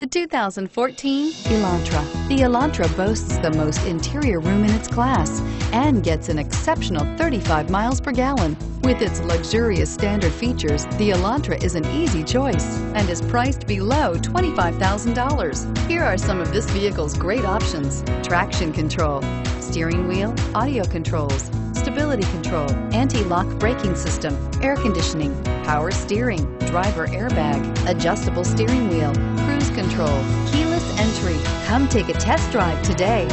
The 2014 Elantra. The Elantra boasts the most interior room in its class and gets an exceptional 35 miles per gallon. With its luxurious standard features, the Elantra is an easy choice and is priced below $25,000. Here are some of this vehicle's great options: traction control, steering wheel audio controls, stability control, anti-lock braking system, air conditioning, power steering, driver airbag, adjustable steering wheel, cruise control, keyless entry. Come take a test drive today.